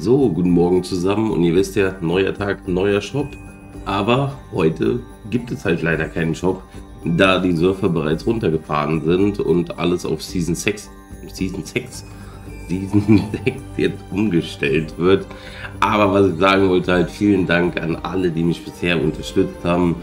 So, guten Morgen zusammen und ihr wisst ja, neuer Tag, neuer Shop, aber heute gibt es halt leider keinen Shop, da die Surfer bereits runtergefahren sind und alles auf Season 6 jetzt umgestellt wird. Aber was ich sagen wollte, halt vielen Dank an alle, die mich bisher unterstützt haben.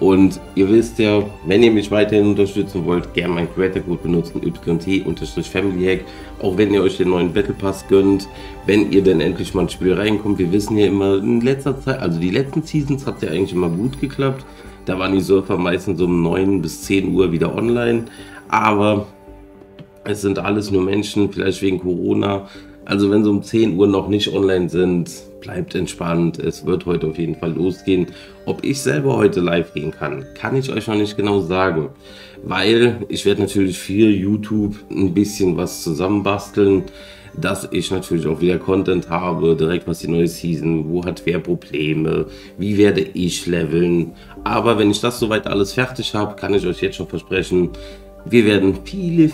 Und ihr wisst ja, wenn ihr mich weiterhin unterstützen wollt, gerne meinen Creator-Code benutzen, yt-familyhack. Auch wenn ihr euch den neuen Battle Pass gönnt, wenn ihr denn endlich mal ins Spiel reinkommt. Wir wissen ja immer, in letzter Zeit, also die letzten Seasons hat es ja eigentlich immer gut geklappt. Da waren die Surfer meistens um 9 bis 10 Uhr wieder online. Aber es sind alles nur Menschen, vielleicht wegen Corona. Also wenn sie um 10 Uhr noch nicht online sind, bleibt entspannt. Es wird heute auf jeden Fall losgehen. Ob ich selber heute live gehen kann, kann ich euch noch nicht genau sagen. Weil ich werde natürlich für YouTube ein bisschen was zusammenbasteln, dass ich natürlich auch wieder Content habe, direkt was die neue Season, wo hat wer Probleme, wie werde ich leveln. Aber wenn ich das soweit alles fertig habe, kann ich euch jetzt schon versprechen, wir werden viele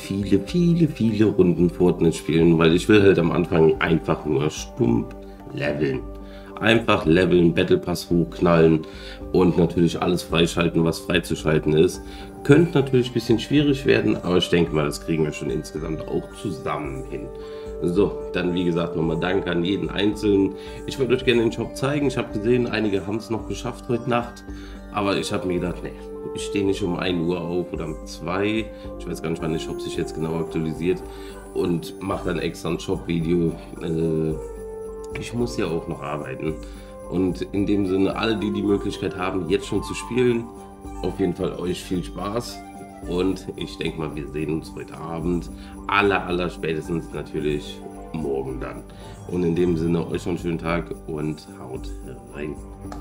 Runden Fortnite spielen, weil ich will halt am Anfang einfach nur stumpf leveln. Einfach leveln, Battle Pass hochknallen und natürlich alles freischalten, was freizuschalten ist. Könnte natürlich ein bisschen schwierig werden, aber ich denke mal, das kriegen wir schon insgesamt auch zusammen hin. So, dann wie gesagt nochmal Danke an jeden Einzelnen. Ich würde euch gerne den Shop zeigen. Ich habe gesehen, einige haben es noch geschafft heute Nacht. Aber ich habe mir gedacht, nee, ich stehe nicht um 1 Uhr auf oder um 2. Ich weiß gar nicht, wann der Shop sich jetzt genau aktualisiert. Und mache dann extra ein Shop-Video. Ich muss ja auch noch arbeiten. Und in dem Sinne, alle, die die Möglichkeit haben, jetzt schon zu spielen, auf jeden Fall euch viel Spaß. Und ich denke mal, wir sehen uns heute Abend. Aller spätestens natürlich morgen dann. Und in dem Sinne, euch noch einen schönen Tag und haut rein.